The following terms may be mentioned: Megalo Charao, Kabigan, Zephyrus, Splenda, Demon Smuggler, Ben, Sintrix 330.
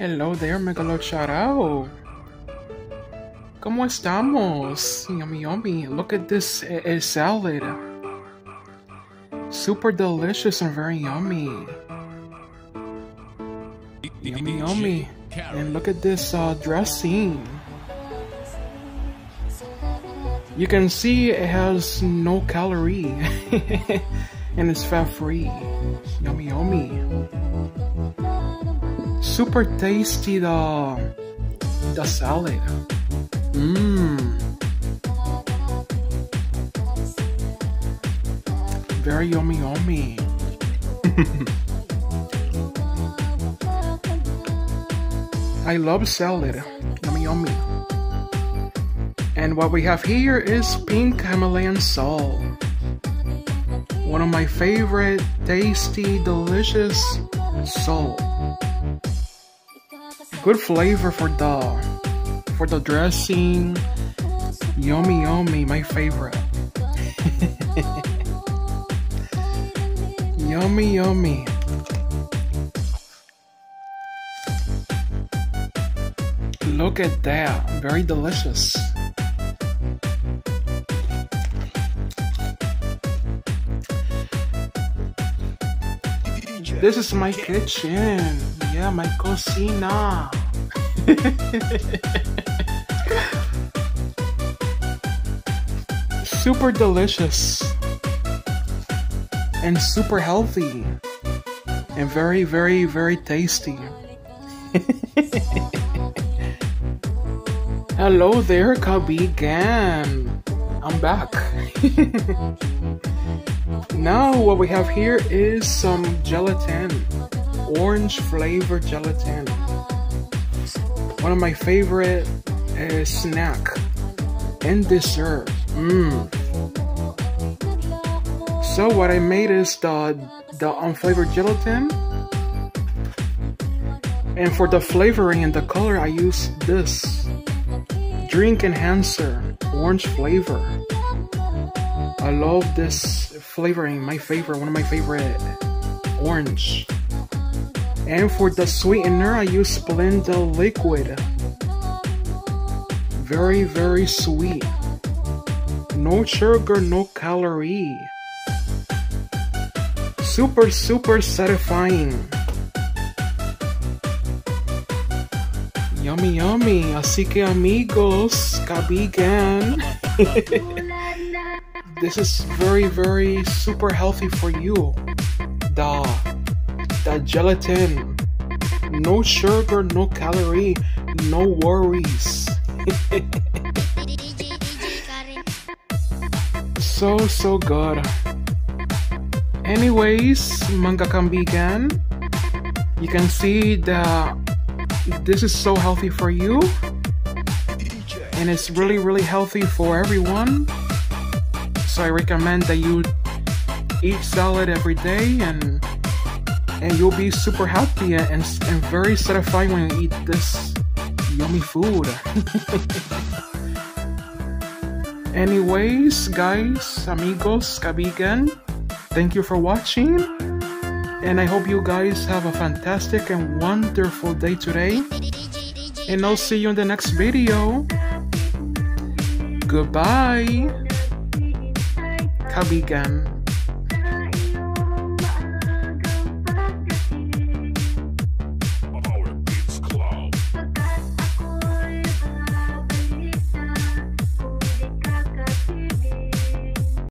Hello there, Megalo Charao. ¿Cómo estamos? Yummy, yummy. Look at this salad. Super delicious and very yummy. Yummy, yummy. And look at this dressing. You can see it has no calorie and it's fat free. Yummy, yummy. Super tasty the salad. Very yummy, yummy. I love salad. Yummy, yummy. And what we have here is pink Himalayan salt. One of my favorite, tasty, delicious salt. Good flavor for the dressing. Yummy, yummy, my favorite. Yummy, yummy. Look at that, very delicious. This is my kitchen. Yeah, my cocina. Super delicious and super healthy and very, very, very tasty. Hello there, Kabigan. I'm back. Now what we have here is some gelatin, orange flavored gelatin. One of my favorite snack and dessert. So what I made is the unflavored gelatin, and for the flavoring and the color I use this drink enhancer, orange flavor. I love this flavoring, my favorite, one of my favorite, orange. And for the sweetener, I use Splenda liquid. Very, very sweet. No sugar, no calorie. Super, super satisfying. Yummy, yummy. Así que amigos, Kabigan. This is very, very super healthy for you. The gelatin. No sugar, no calorie, no worries. So good. Anyways, manga Kabigan. You can see that this is so healthy for you. And it's really, really healthy for everyone. So I recommend that you eat salad every day, and you'll be super happy and very satisfying when you eat this yummy food. Anyways, guys, amigos, Kabigan, thank you for watching, and I hope you guys have a fantastic and wonderful day today, and I'll see you in the next video. Goodbye. Kabigan.